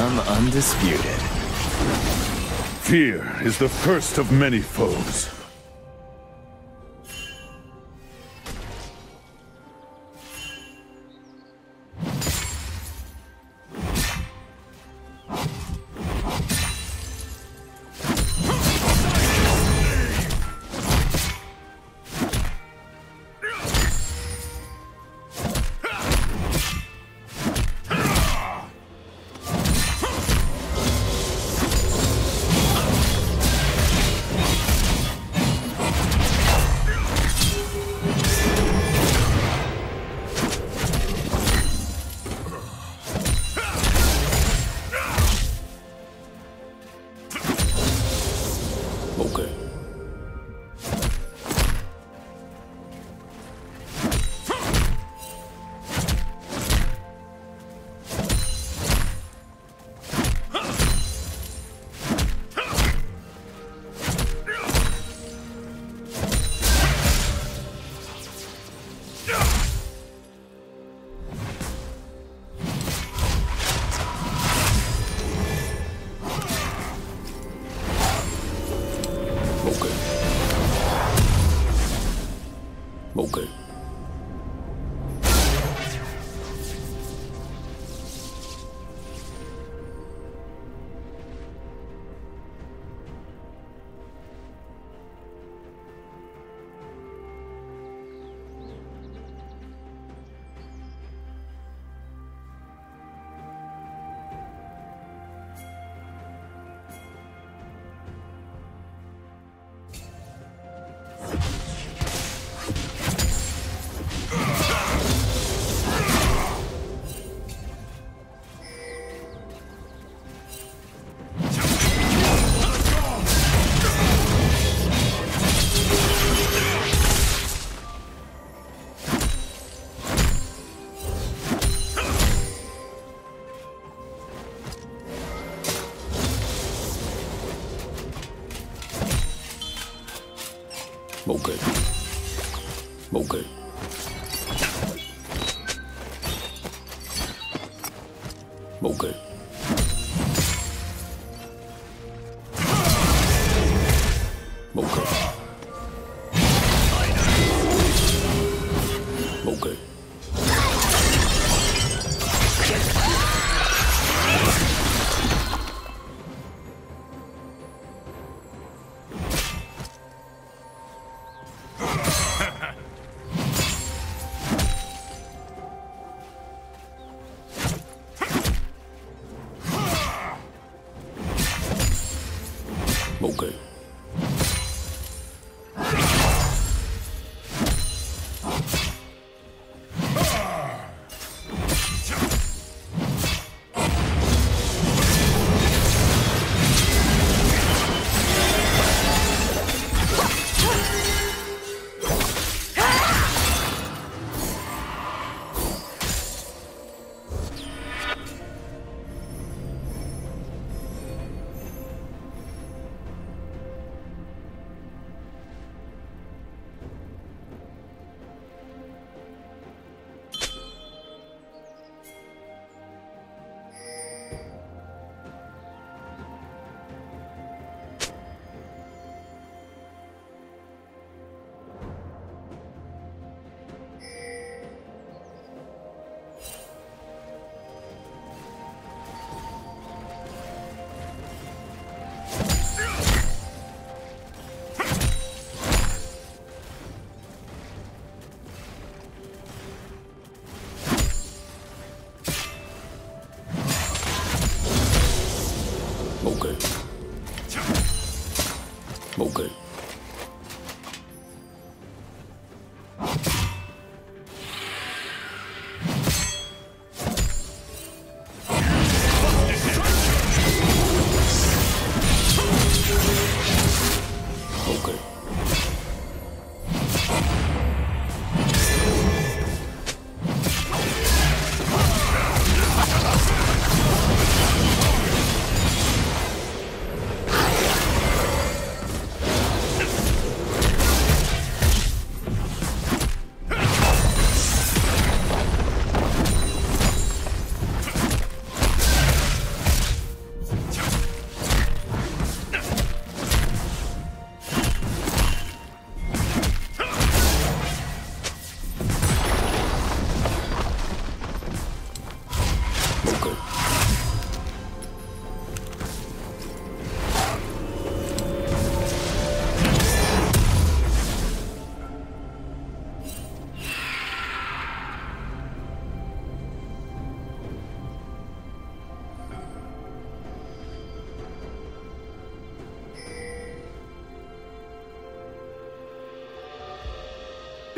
become undisputed. Fear is the first of many foes.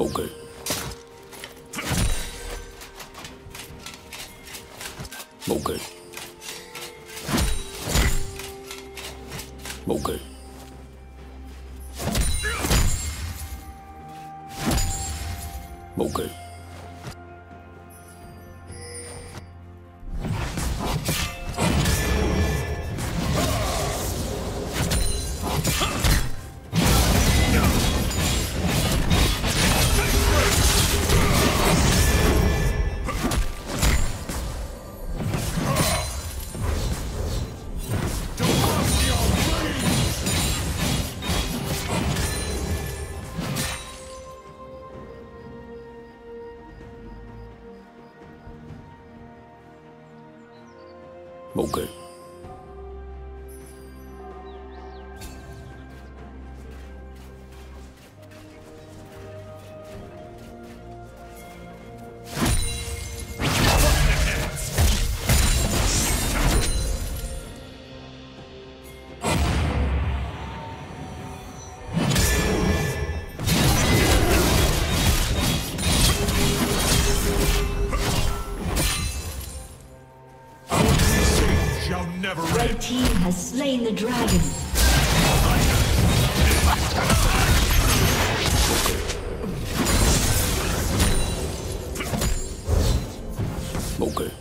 Okay. Okay. Okay. Okay. Okay. Red team has slain the dragon. Okay. Okay.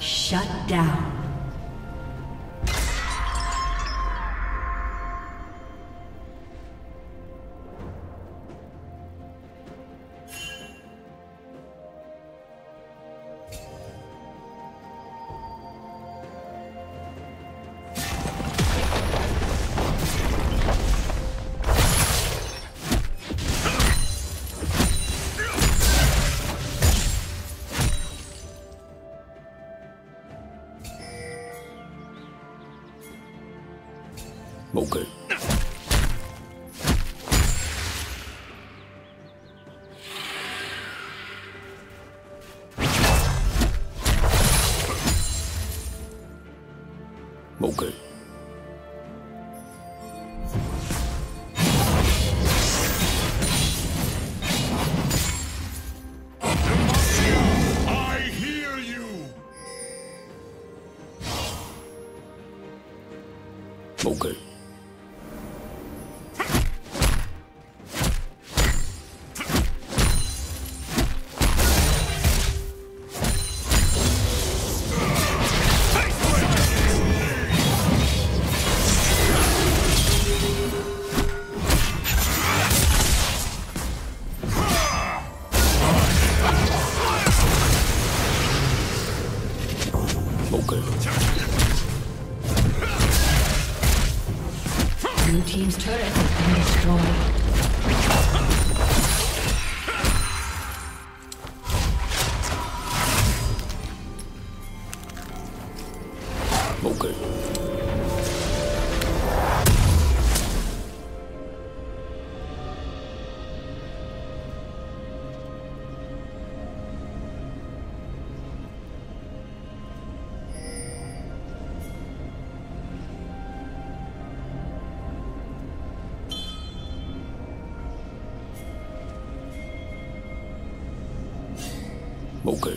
Shut down. Okay. Okay. Okay. Blue team's turret has been destroyed. 목을.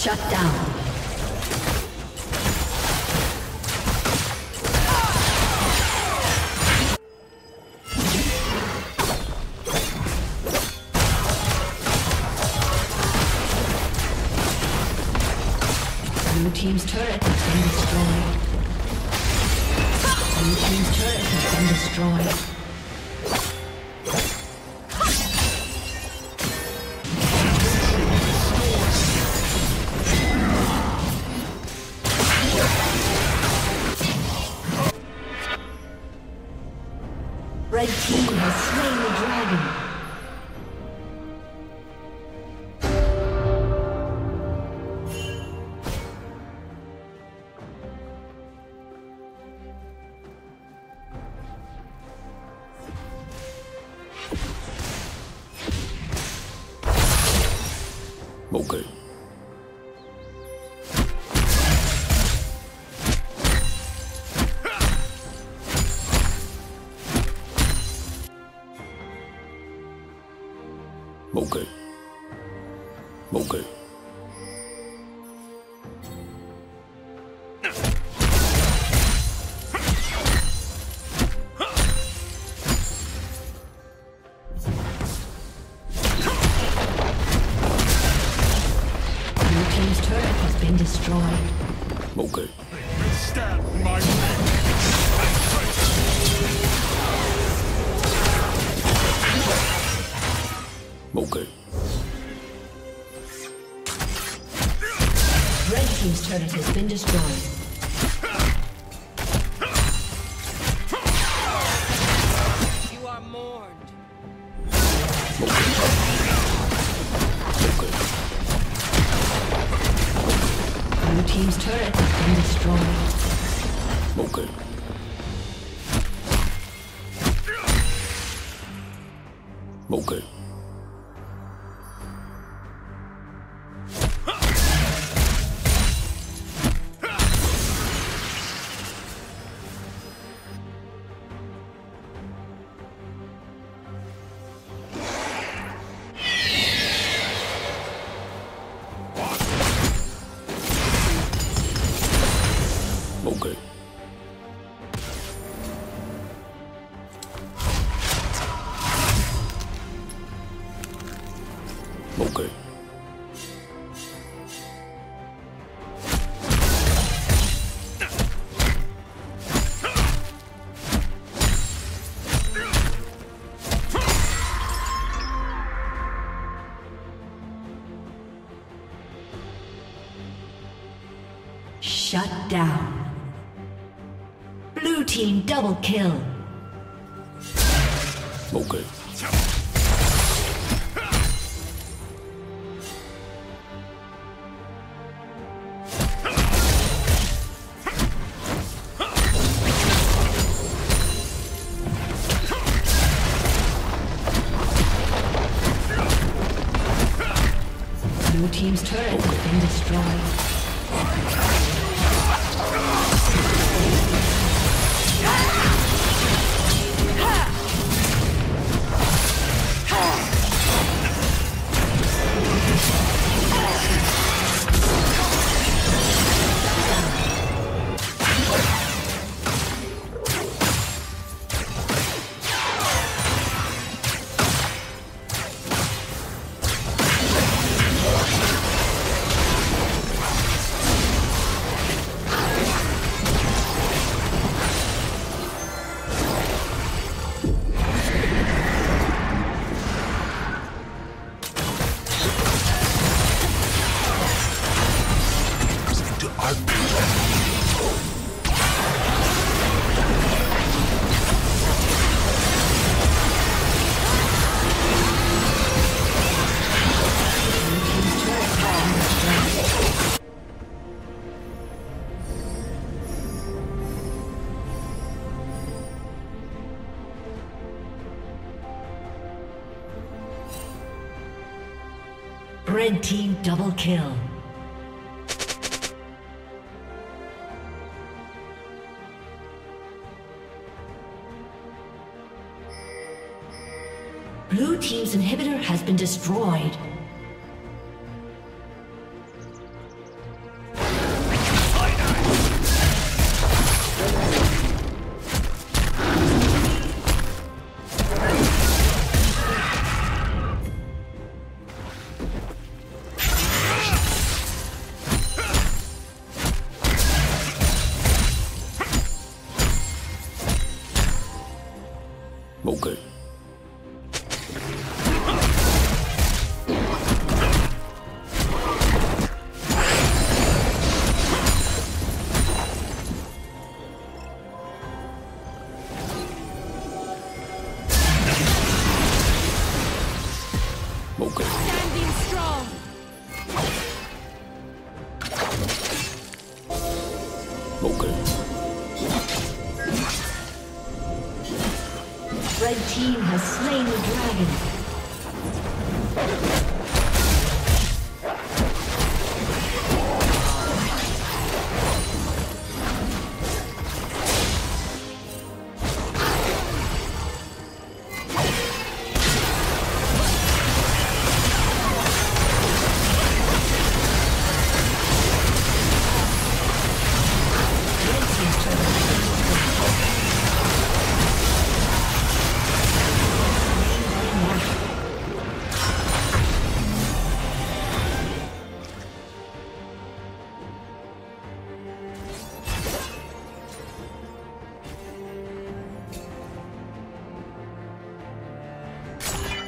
Shut down. Blue team's turret has been destroyed. Blue team's turret has been destroyed. Team's turret has been destroyed. Okay. Shut down. Blue team double kill. Okay. Blue team's turret has been destroyed. Red team double kill. Blue team's inhibitor has been destroyed.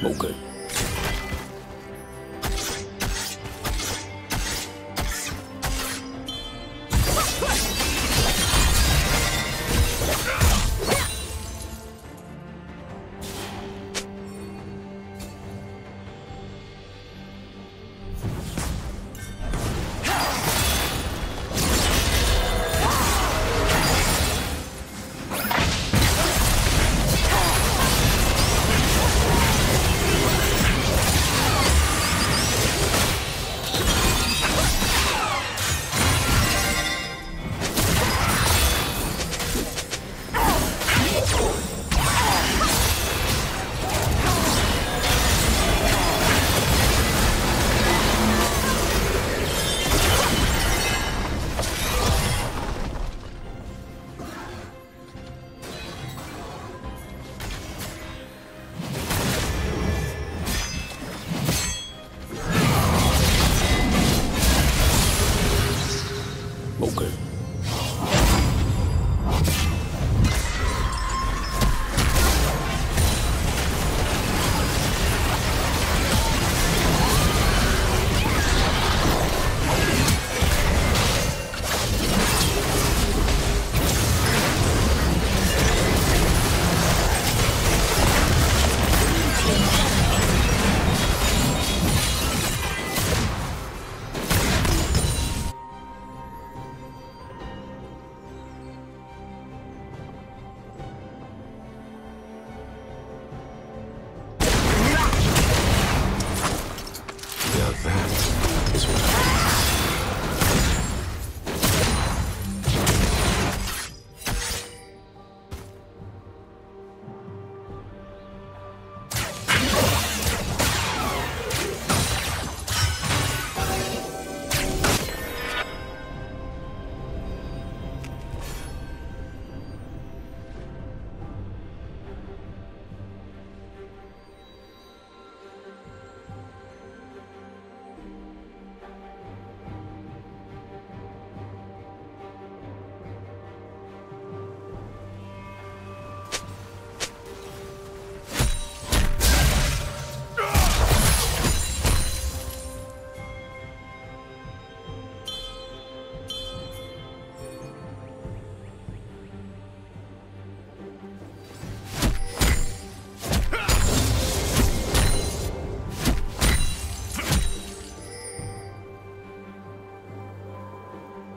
Okay. Okay.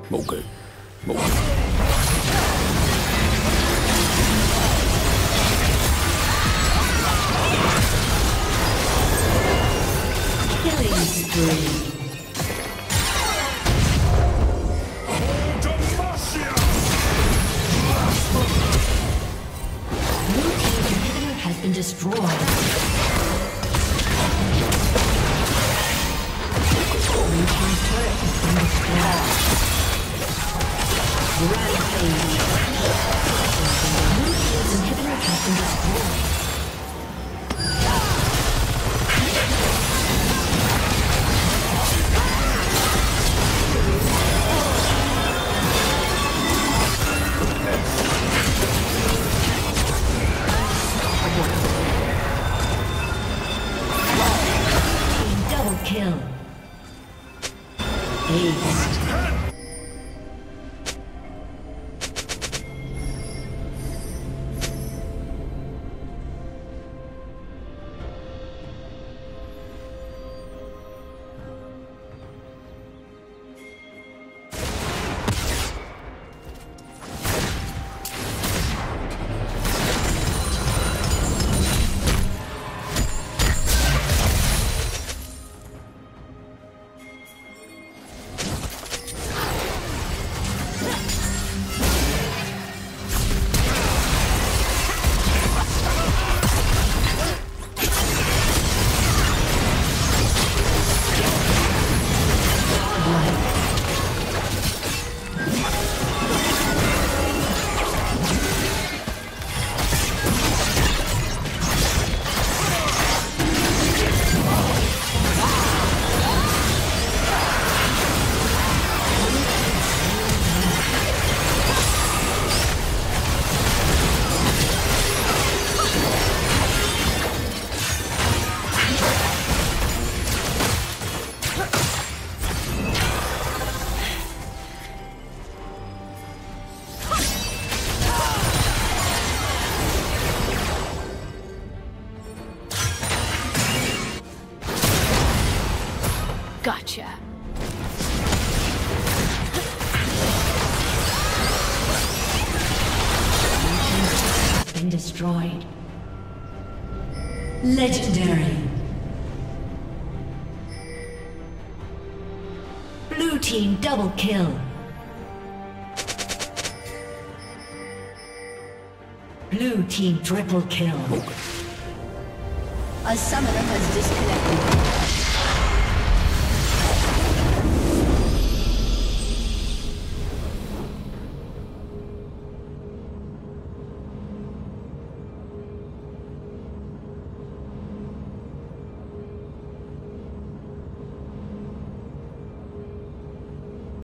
冇計，冇計。 Killing spree. Gotcha. Been destroyed. Legendary. Blue team double kill. Blue team triple kill. A summoner has disconnected.